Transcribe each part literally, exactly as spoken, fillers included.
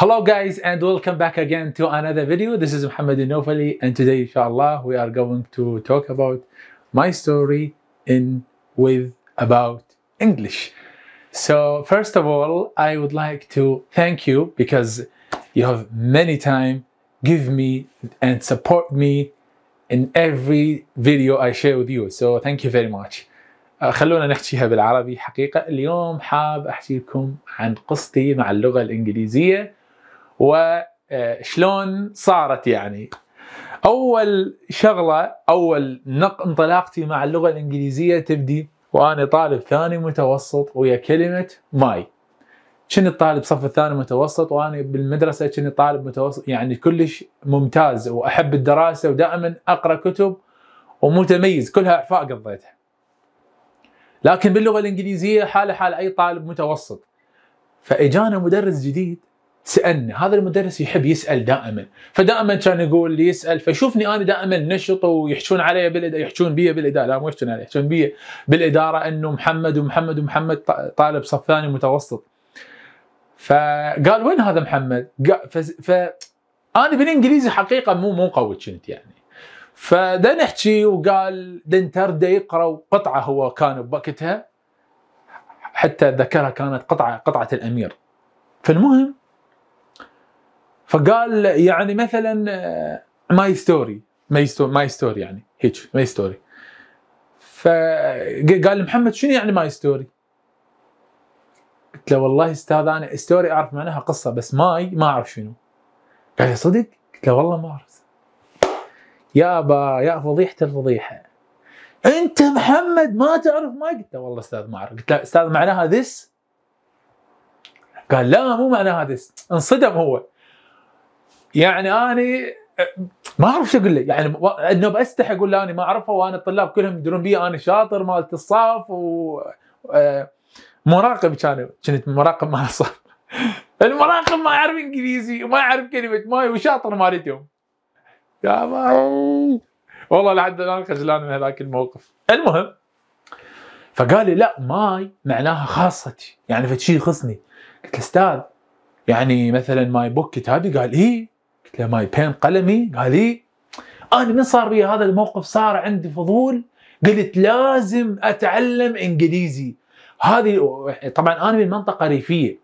Hello guys and welcome back again to another video. This is Muhammad Inofali and today inshallah we are going to talk about my story in with about English. So first of all I would like to thank you because you have many time give me and support me in every video I share with you. So thank you very much. خلونا نحكيها بالعربي. حقيقة اليوم حاب احكي لكم عن قصتي مع اللغة الإنجليزية وشلون صارت. يعني أول شغلة أول نق انطلاقتي مع اللغة الإنجليزية تبدي وأنا طالب ثاني متوسط ويا كلمة ماي. كنت طالب صف الثاني متوسط وأنا بالمدرسة كنت طالب متوسط يعني كلش ممتاز وأحب الدراسة ودائما أقرأ كتب ومتميز كلها أعفاء قضيتها. لكن باللغة الإنجليزية حالة حال أي طالب متوسط. فإجانا مدرس جديد سألنا، هذا المدرس يحب يسأل دائما، فدائما كان يقول لي يسأل، فشوفني أنا دائما نشط ويحشون علي بالإدارة، يحشون بي بالإدارة، لا مو يحشون علي، يحشون بي بالإدارة أنه محمد ومحمد ومحمد طالب صف ثاني متوسط. فقال وين هذا محمد؟ فأنا بالإنجليزي حقيقة مو مو قوي كنت يعني. فدا نحكي وقال دنتردا يقرأ قطعة هو كان بوقتها حتى ذكرها كانت قطعة قطعة الأمير. فالمهم فقال يعني مثلا ماي ستوري ماي ستوري ماي ستوري يعني هيك ماي ستوري. فقال محمد شنو يعني ماي ستوري؟ قلت له والله استاذ انا ستوري اعرف معناها قصة بس ماي ما اعرف شنو. قال لي صدق؟ قلت له والله ما اعرف. يابا يا فضيحة الفضيحة انت محمد ما تعرف ماي؟ قلت له والله استاذ ما اعرف. قلت له استاذ معناها ذس؟ قال لا مو معناها ذس. انصدم هو يعني انا ما اعرف شو اقول له يعني انه بستحي اقول له انا ما اعرفها وانا الطلاب كلهم يدرون بي انا شاطر مالت الصف و مراقب كان كنت مراقب مال الصف. المراقب ما يعرف انجليزي وما يعرف كلمه ماي وشاطر مالتهم. يا ماي والله لحد الان خجلان من هذاك الموقف. المهم فقال لي لا ماي معناها خاصتي يعني فشي يخصني. قلت له استاذ يعني مثلا ماي بوك كتابي؟ قال ايه. قلت له ماي بين قلمي؟ قال ايه. انا من صار بي هذا الموقف صار عندي فضول قلت لازم اتعلم انجليزي. هذه طبعا انا من منطقه ريفيه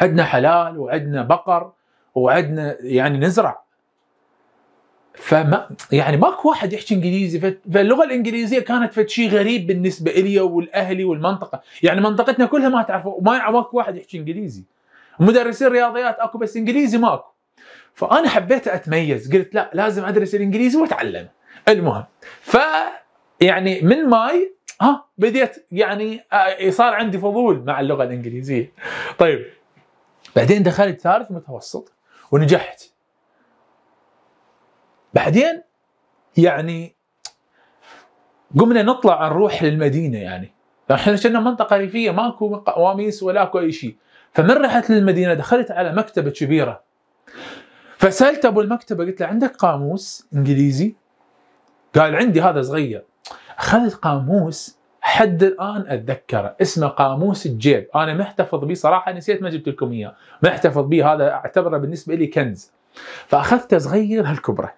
عندنا حلال وعندنا بقر وعندنا يعني نزرع فما يعني ماكو واحد يحكي انجليزي. فاللغه الانجليزيه كانت فد شيء غريب بالنسبه الي والاهلي والمنطقه يعني منطقتنا كلها ما تعرف ما ماكو واحد يحكي انجليزي. مدرسين رياضيات اكو بس انجليزي ماكو. فانا حبيت اتميز قلت لا لازم ادرس الانجليزي واتعلم. المهم ف يعني من ماي ها بديت يعني صار عندي فضول مع اللغه الانجليزيه. طيب بعدين دخلت ثالث متوسط ونجحت. بعدين يعني قمنا نطلع نروح للمدينه يعني احنا كنا منطقه ريفيه ماكو قواميس ولا اكو اي شيء. فمن رحت للمدينه دخلت على مكتبه كبيره فسالت ابو المكتبه قلت له عندك قاموس انجليزي؟ قال عندي هذا صغير. اخذت قاموس حد الان اتذكره اسمه قاموس الجيب انا محتفظ به صراحه نسيت ما جبت لكم اياه محتفظ به هذا اعتبره بالنسبه لي كنز. فاخذته صغير هالكبره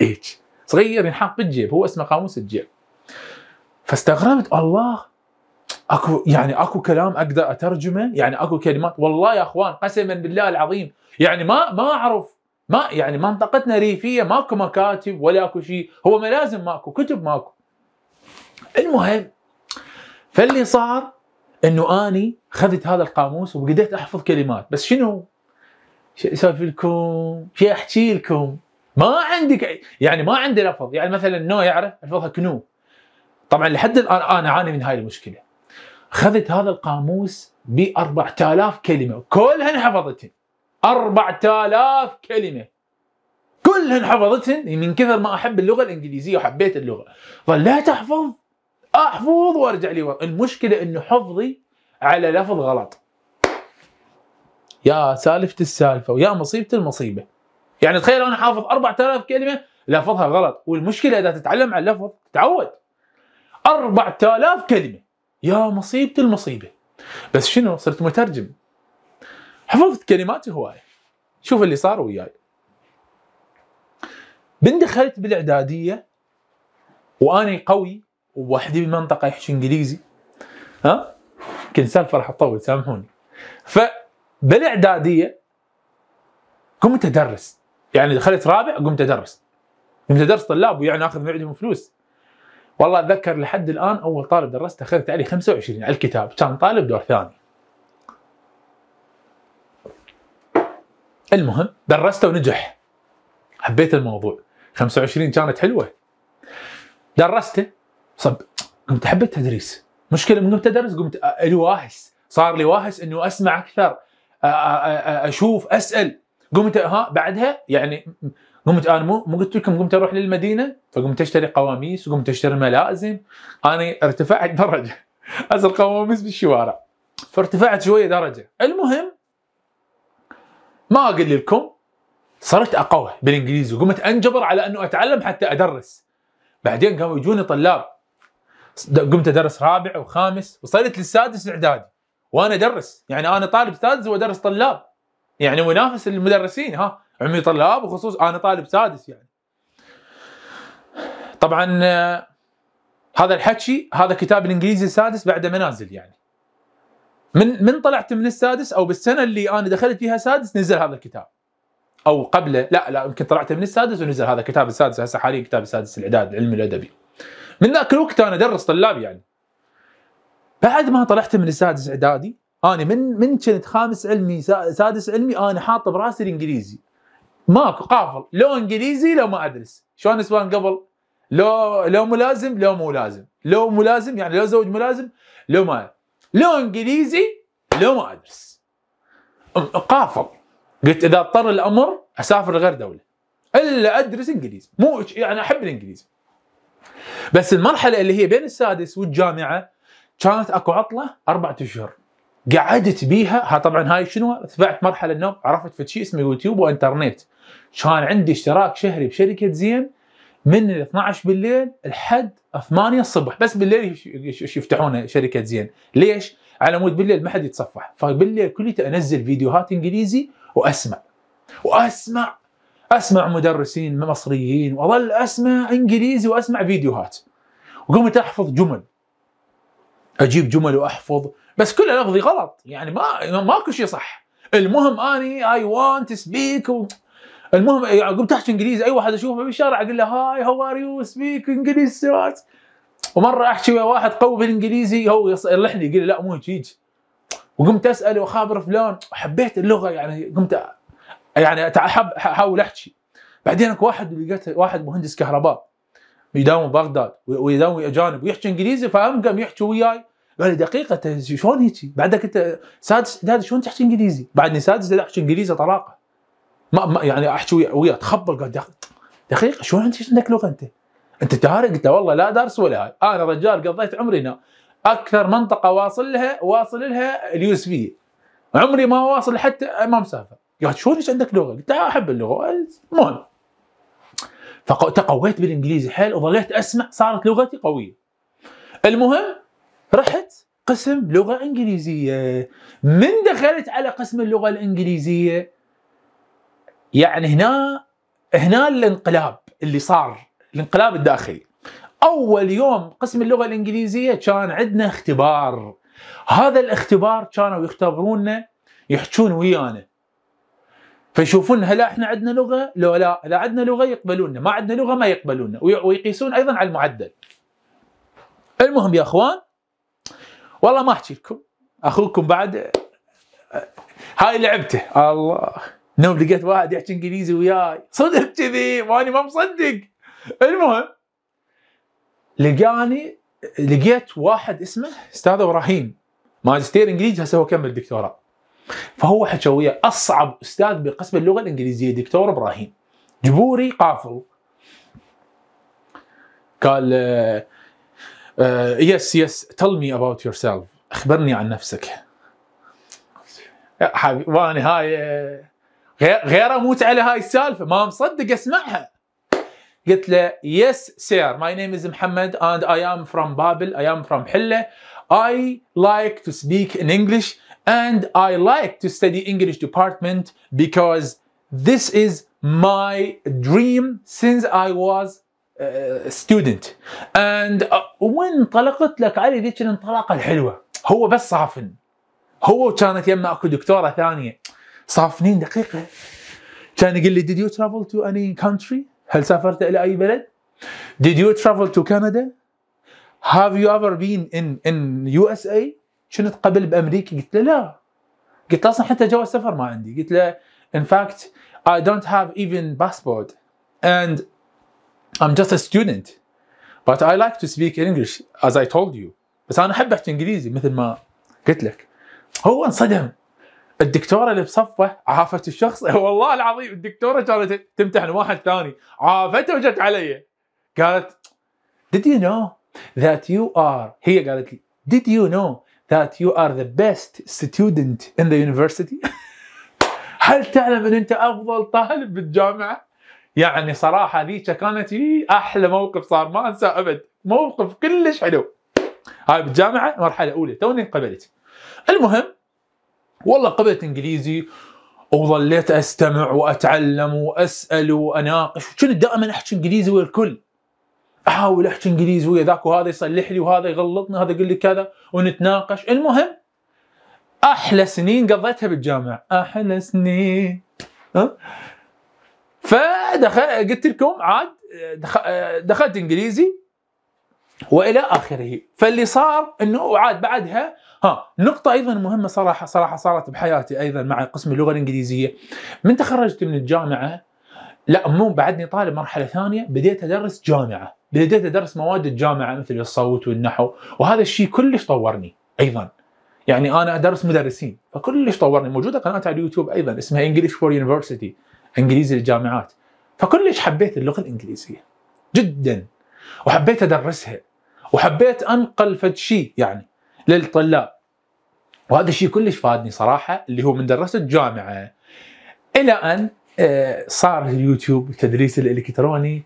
هيك صغير ينحط بالجيب هو اسمه قاموس الجيب. فاستغربت الله اكو يعني اكو كلام اقدر اترجمه يعني اكو كلمات والله يا اخوان قسما بالله العظيم يعني ما ما اعرف ما يعني منطقتنا ريفيه ماكو مكاتب ولا اكو شيء هو ملازم ماكو كتب ماكو. المهم فاللي صار انه اني اخذت هذا القاموس وبديت احفظ كلمات بس شنو؟ شو اسولف لكم؟ شو احكي لكم؟ ما عندك يعني ما عندي لفظ يعني مثلا نو يعرف الفظها كنو. طبعا لحد الان انا اعاني من هاي المشكله. اخذت هذا القاموس ب أربعة آلاف كلمه كلها انحفظتهم. أربعة آلاف كلمه كلها انحفظتهم من كثر ما احب اللغه الانجليزيه وحبيت اللغه. ظليت احفظ احفظ وارجع لي ورا. المشكله انه حفظي على لفظ غلط. يا سالفه السالفه ويا مصيبه المصيبه. يعني تخيل انا حافظ أربعة آلاف كلمه لفظها غلط والمشكله اذا تتعلم على اللفظ تعود. أربعة آلاف كلمه يا مصيبه المصيبه. بس شنو صرت مترجم. حفظت كلمات هوايه شوف اللي صار وياي. بندخلت بالاعداديه وانا قوي ووحدي بالمنطقه يحكي انجليزي. ها؟ كنت سالفه راح تطول سامحوني. فبالاعداديه قمت ادرس، يعني دخلت رابع قمت ادرس. قمت ادرس طلاب ويعني اخذ من عندهم فلوس. والله اتذكر لحد الان اول طالب درسته اخذت عليه خمسة وعشرين على الكتاب، كان طالب دور ثاني. المهم درسته ونجح. حبيت الموضوع، خمسة وعشرين كانت حلوه. درسته صب قمت احب التدريس، مشكله من قمت ادرس قمت الي واهس، صار لي واهس انه اسمع اكثر، اشوف اسال، قمت ها بعدها يعني قمت انا مو مو قلت لكم قمت اروح للمدينه، فقمت اشتري قواميس وقمت اشتري ملازم، انا ارتفعت درجه، اسر قواميس بالشوارع، فارتفعت شويه درجه، المهم ما اقول لكم صرت اقوى بالانجليزي وقمت انجبر على انه اتعلم حتى ادرس. بعدين قاموا يجوني طلاب قمت ادرس رابع وخامس وصلت للسادس اعدادي وانا ادرس، يعني انا طالب سادس وادرس طلاب، يعني ونافس المدرسين، ها عمي طلاب وخصوص انا طالب سادس يعني. طبعا هذا الحكي هذا كتاب الانجليزي السادس بعد منازل، يعني من من طلعت من السادس او بالسنه اللي انا دخلت فيها سادس نزل هذا الكتاب، او قبله لا لا يمكن طلعت من السادس ونزل هذا كتاب السادس هسه حاليا كتاب السادس الاعداد العلمي الادبي. من ذاك الوقت انا ادرس طلاب يعني. بعد ما طلعت من السادس اعدادي انا من من كنت خامس علمي سادس علمي انا حاط براسي الانجليزي ماكو قافل، لو انجليزي لو ما ادرس، شلون نسوان قبل؟ لو لو ملازم لو مو لازم، لو ملازم يعني لو زوج ملازم لو ما، لو انجليزي لو ما ادرس. قافل قلت اذا اضطر الامر اسافر لغير دوله الا ادرس انجليزي، مو يعني احب الانجليزي. بس المرحله اللي هي بين السادس والجامعه كانت اكو عطله اربعة اشهر قعدت بيها، ها طبعا هاي شنو؟ تبعت مرحله النوم، عرفت في شيء اسمه يوتيوب وانترنت. كان عندي اشتراك شهري بشركه زين من ال اثنعش بالليل لحد ثمانية الصبح، بس بالليل يفتحون شركه زين، ليش؟ على مود بالليل ما حد يتصفح، فبالليل كليته انزل فيديوهات انجليزي واسمع واسمع اسمع مدرسين مصريين واظل اسمع انجليزي واسمع فيديوهات. وقمت احفظ جمل. اجيب جمل واحفظ، بس كله لفظي غلط، يعني ما ماكو شيء صح. المهم اني اي وانت سبيك و... المهم قمت احكي انجليزي، اي واحد اشوفه بالشارع اقول له هاي هاو ار يو سبيك انجليزي. ومره احكي ويا واحد قوي بالانجليزي هو يصلحني يقول لي لا مو هيك، وقمت اساله واخابر فلان، وحبيت اللغه يعني قمت يعني احب احاول احكي. بعدين اكو واحد لقيت واحد مهندس كهرباء يداوم بغداد ويداوم اجانب ويحكي انجليزي، فهم قام يحكي وياي قال لي دقيقه شلون هيك؟ بعدك انت سادس اعدادي شلون تحكي انجليزي؟ بعدني سادس احكي انجليزي طلاقه. ما, ما يعني احكي وياه تخبل قال دقيقه شلون عندك لغه انت؟ انت تارك؟ قلت له والله لا دارس ولا هاي، انا رجال قضيت عمري هنا اكثر منطقه واصل لها واصل لها اليوسفيه. عمري ما واصل حتى ما مسافر. قالت شلون ايش عندك لغه؟ قلت لا احب اللغه. المهم فتقويت بالانجليزي حيل وظليت اسمع صارت لغتي قويه. المهم رحت قسم لغه انجليزيه، من دخلت على قسم اللغه الانجليزيه يعني هنا هنا الانقلاب اللي صار، الانقلاب الداخلي. اول يوم قسم اللغه الانجليزيه كان عندنا اختبار، هذا الاختبار كانوا يختبروننا يحجون ويانا فيشوفون هل احنا عندنا لغه لو لا، لا عندنا لغه يقبلونا، ما عندنا لغه ما يقبلونا، ويقيسون ايضا على المعدل. المهم يا اخوان والله ما احكي لكم، اخوكم بعد هاي لعبته. الله نوم لقيت واحد يحكي انجليزي وياي صدق كذي واني ما مصدق. المهم لقاني لقيت واحد اسمه استاذ ابراهيم ماجستير انجليزي هسه هو كمل دكتوراه، فهو حكى وياه اصعب استاذ بقسم اللغه الانجليزيه دكتور ابراهيم جبوري قافل. قال يس يس تيل مي اباوت يور سيلف، اخبرني عن نفسك. حبيبي وانا هاي غير اموت على هاي السالفه ما مصدق اسمعها. قلت له يس سير ماي نيم از محمد اند اي ام فروم بابل اي ام فروم حله اي لايك تو سبيك ان انجلش and I like to study English department because This is my dream since I was a student. And uh, وين انطلقت لك علي ذيك الانطلاقه الحلوه؟ هو بس صافن. هو كانت يمه اكو دكتوره ثانيه صافنين دقيقه. كان يقول لي Did you travel to any country؟ هل سافرت الى اي بلد؟ Did you travel to Canada؟ Have you ever been in in يو اس ايه؟ كنت قبل بامريكا؟ قلت له لا. قلت له اصلا حتى جواز سفر ما عندي. قلت له In fact, I don't have even passport and I'm just a student. But I like to speak English as I told you. بس أنا أحب أحكي إنجليزي مثل ما قلت لك. هو انصدم. الدكتورة اللي بصفه عافت الشخص، والله العظيم الدكتورة كانت تمتحن واحد ثاني، عافته وجت علي. قالت Did you know that you are هي قالت لي Did you know that you are the best student in the university؟ هل تعلم ان انت افضل طالب بالجامعه؟ يعني صراحه ذيك كانت احلى موقف صار ما انسى ابد، موقف كلش حلو. هاي بالجامعه مرحله اولى توني انقبلت. المهم والله قبلت انجليزي وظليت استمع واتعلم واسال واناقش، كنت دائما احكي انجليزي ويا الكل. احاول احكي انجليزي ويا ذاك وهذا يصلح لي وهذا يغلطني وهذا يقول لي كذا ونتناقش، المهم احلى سنين قضيتها بالجامعه، احلى سنين. ها؟ فدخلت قلت لكم عاد دخل دخلت انجليزي والى اخره، فاللي صار انه عاد بعدها ها نقطه ايضا مهمه صراحه صراحه صارت بحياتي ايضا مع قسم اللغه الانجليزيه. من تخرجت من الجامعه لا مو بعدني طالب مرحله ثانيه، بديت ادرس جامعه، بديت ادرس مواد الجامعه مثل الصوت والنحو، وهذا الشيء كلش طورني ايضا. يعني انا ادرس مدرسين فكلش طورني، موجوده قناه على اليوتيوب ايضا اسمها English for University انجليزي للجامعات، فكلش حبيت اللغه الانجليزيه جدا وحبيت ادرسها وحبيت انقل فد شيء يعني للطلاب، وهذا الشيء كلش فادني صراحه اللي هو من درست جامعه الى ان صار اليوتيوب التدريس الالكتروني،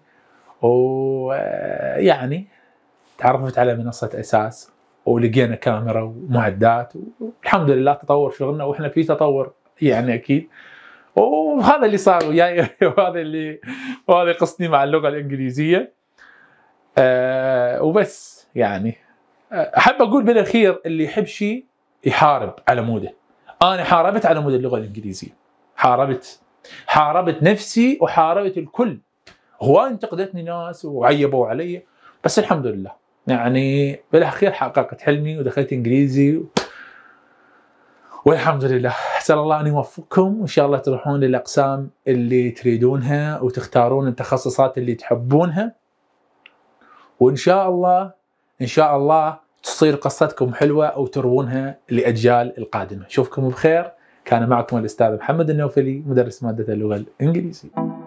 ويعني تعرفت على منصه اساس ولقينا كاميرا ومعدات والحمد لله تطور شغلنا واحنا في تطور يعني اكيد، وهذا اللي صار وياي وهذا اللي وهذا قصتي مع اللغه الانجليزيه. أه وبس يعني احب اقول بالاخير اللي يحب شيء يحارب على موده. انا حاربت على مود اللغه الانجليزيه، حاربت حاربت نفسي وحاربت الكل، هو انتقدتني ناس وعيبوا علي بس الحمد لله يعني بالاخير حققت حلمي ودخلت انجليزي والحمد لله. اسال الله ان يوفقكم وان شاء الله تروحون للاقسام اللي تريدونها وتختارون التخصصات اللي تحبونها، وان شاء الله ان شاء الله تصير قصتكم حلوه او تروونها لاجيال القادمه. اشوفكم بخير، كان معكم الاستاذ محمد النوفلي مدرس ماده اللغه الانجليزيه.